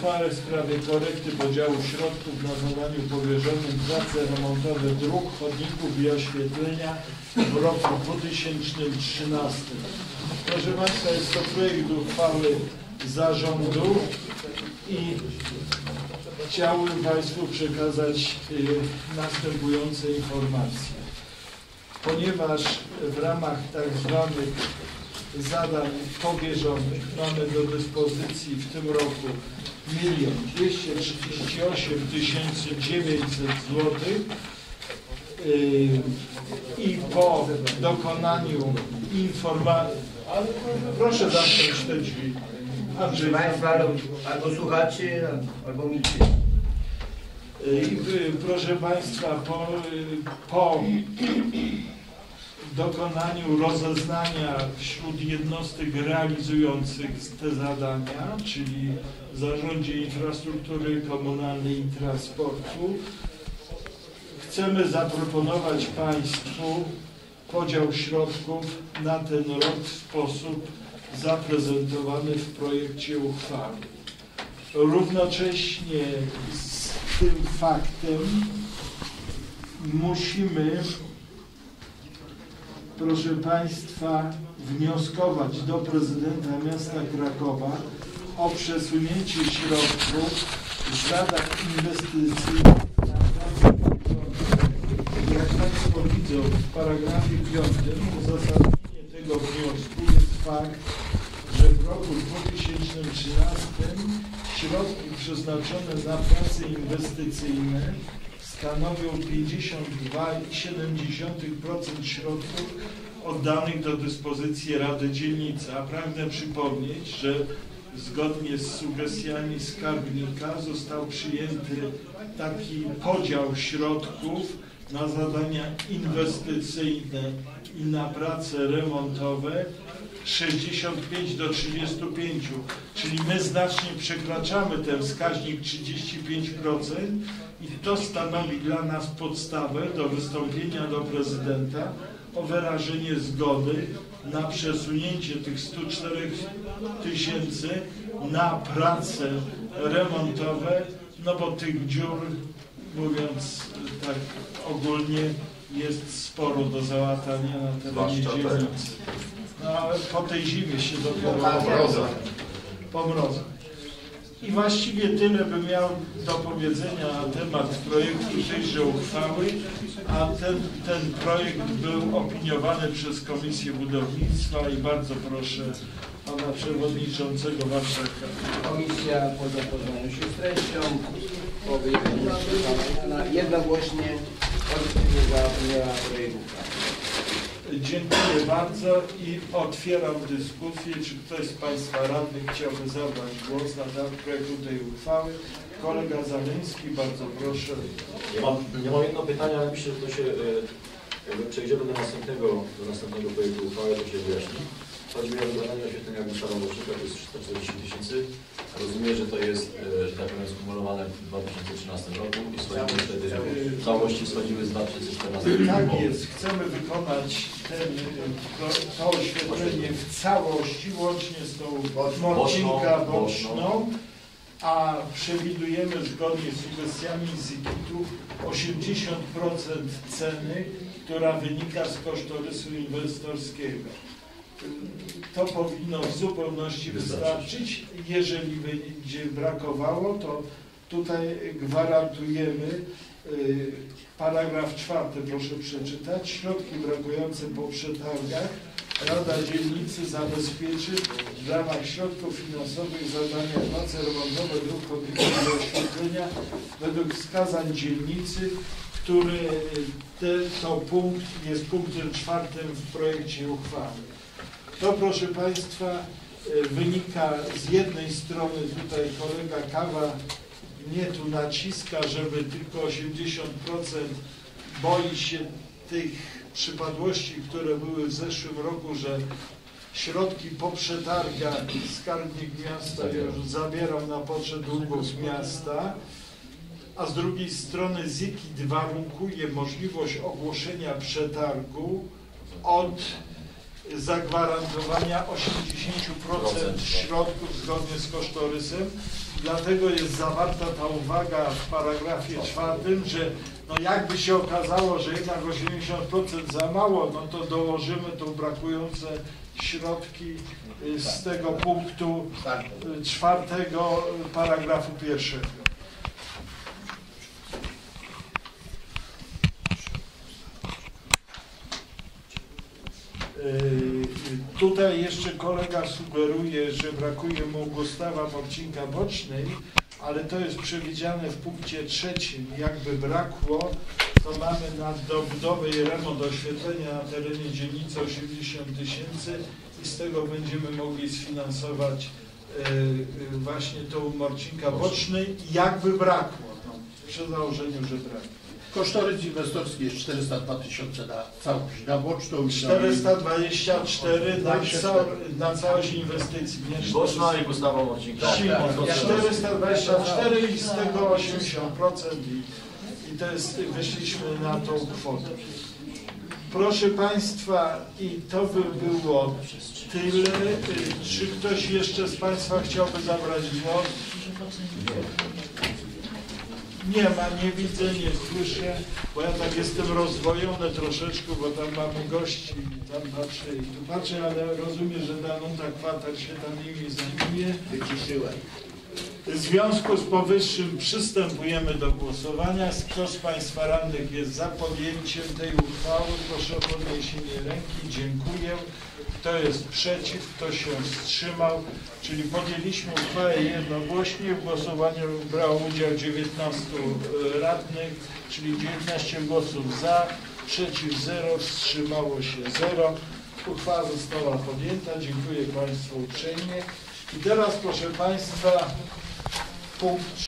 uchwałę w sprawie korekty podziału środków na zadaniu powierzonym prace remontowe dróg, chodników i oświetlenia w roku 2013. Proszę Państwa, jest to projekt uchwały zarządu i chciałbym Państwu przekazać następujące informacje. Ponieważ w ramach tak zwanych zadań powierzonych mamy do dyspozycji w tym roku 1 238 900 zł i po dokonaniu informacji, ale proszę zamknąć te drzwi. Andrzej, albo słuchacie, albo milcie. Proszę Państwa, po dokonaniu rozeznania wśród jednostek realizujących te zadania, czyli w Zarządzie Infrastruktury Komunalnej i Transportu, chcemy zaproponować Państwu podział środków na ten rok w sposób zaprezentowany w projekcie uchwały. Równocześnie z tym faktem musimy, proszę Państwa, wnioskować do prezydenta miasta Krakowa o przesunięcie środków z zadań inwestycyjnych na prace. Jak Państwo widzą w paragrafie 5, uzasadnienie tego wniosku jest fakt, że w roku 2013 środki przeznaczone na prace inwestycyjne stanowią 52,7% środków oddanych do dyspozycji Rady Dzielnicy. A pragnę przypomnieć, że zgodnie z sugestiami skarbnika został przyjęty taki podział środków na zadania inwestycyjne i na prace remontowe 65 do 35, czyli my znacznie przekraczamy ten wskaźnik 35% i to stanowi dla nas podstawę do wystąpienia do prezydenta o wyrażenie zgody na przesunięcie tych 104 000 na prace remontowe, no bo tych dziur, mówiąc tak ogólnie, jest sporo do załatania na terenie dzielnicy. No, ale po tej zimie się dopiero po mrozach. I właściwie tyle bym miał do powiedzenia na temat projektu tejże uchwały, a ten projekt był opiniowany przez Komisję Budownictwa i bardzo proszę pana przewodniczącego Warszaka. Komisja po zapoznaniu się z treścią, po wyjaśnieniu się jednogłośnie pozytywnie zaopiniowała projekt uchwały. Dziękuję bardzo i otwieram dyskusję. Czy ktoś z Państwa radnych chciałby zabrać głos na temat projektu tej uchwały? Kolega Zaleński, bardzo proszę. Ja mam jedno pytanie, ale myślę, że to się, jak przejdziemy do następnego projektu uchwały, to się wyjaśni. Chodzi mi o zadanie oświetlenia Gustawa Morcinika, to jest 340 000. Rozumiem, że to jest, że tak powiem, skumulowane w 2013 roku i schodzimy wtedy w całości schodziły z 2014 roku. Tak jest, chcemy wykonać to oświetlenie w całości, łącznie z tą Morcinka Boczną, a przewidujemy zgodnie z sugestiami ZIKIT-u 80% ceny, która wynika z kosztorysu inwestorskiego. To powinno w zupełności wystarczyć. Jeżeli będzie brakowało, to tutaj gwarantujemy, paragraf 4, proszę przeczytać, środki brakujące po przetargach Rada Dzielnicy zabezpieczy w ramach środków finansowych zadania prace remontowe dróg, chodników i oświetlenia według wskazań dzielnicy, który to punkt jest punktem 4 w projekcie uchwały. To, proszę Państwa, wynika z jednej strony, tutaj kolega Kawa mnie tu naciska, żeby tylko 80%, boi się tych przypadłości, które były w zeszłym roku, że środki po przetargach skarbnik miasta już zabierał na poczet długów miasta, a z drugiej strony ZIKID warunkuje możliwość ogłoszenia przetargu od zagwarantowania 80% środków zgodnie z kosztorysem. Dlatego jest zawarta ta uwaga w paragrafie 4, że no jakby się okazało, że jednak 80% za mało, no to dołożymy tu brakujące środki z tego punktu 4 paragrafu 1. Tutaj jeszcze kolega sugeruje, że brakuje mu Gustawa Morcinka Bocznej, ale to jest przewidziane w punkcie 3. Jakby brakło, to mamy na dobudowę i remont oświetlenia na terenie dzielnicy 80 000 i z tego będziemy mogli sfinansować właśnie tą Morcinka Bocznej. Jakby brakło, no, przy założeniu, że brakło. Kosztorys inwestorski jest 402 000 na całość, na Boczną i 424 na całość inwestycji. Boczna i Gustawa Morcinka. 424 i z tego 80% i to jest, wyszliśmy na tą kwotę. Proszę Państwa, i to by było tyle. Czy ktoś jeszcze z Państwa chciałby zabrać głos? Nie ma, nie widzę, nie słyszę, bo ja tak jestem rozwojony troszeczkę, bo tam mamy gości i tam patrzę i tu patrzę, ale rozumiem, że Danuta Kwater się tam nimi zajmuje. W związku z powyższym przystępujemy do głosowania. Kto z Państwa radnych jest za podjęciem tej uchwały, proszę o podniesienie ręki. Dziękuję. Kto jest przeciw, kto się wstrzymał, czyli podjęliśmy uchwałę jednogłośnie. W głosowaniu brało udział 19 radnych, czyli 19 głosów za, przeciw 0, wstrzymało się 0. Uchwała została podjęta. Dziękuję Państwu uprzejmie. I teraz, proszę Państwa, punkt